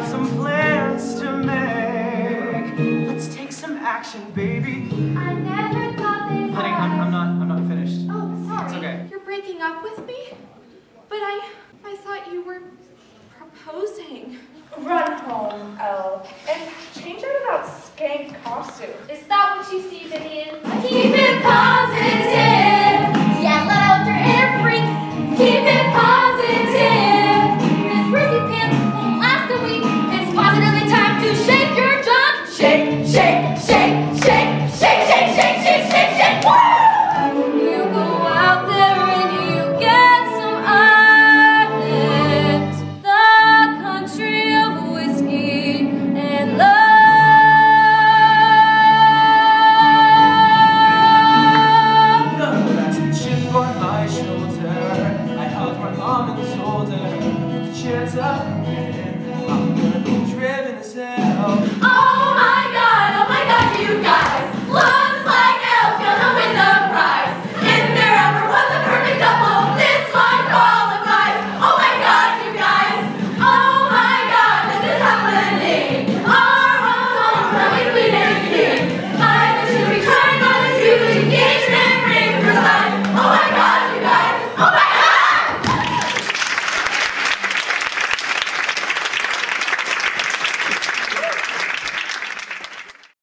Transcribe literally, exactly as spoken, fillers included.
got some plans to make. Let's take some action, baby. I never thought they had. Honey, I'm, I'm not, I'm not finished. Oh, sorry. It's okay. You're breaking up with me? But I, I thought you were proposing. Run home, Elle, and change out of that skank costume. Is that what you see, Vivian? Keep it positive. Yell after every. Keep it positive. This frizzy pants won't last a week. It's positively time to shake your junk. Shake, shake, shake, shake, shake, shake, shake, shake, shake, shake. Woo! You go out there and you get some island. The country of whiskey and love. Cheers up, I'm gonna be driven as hell.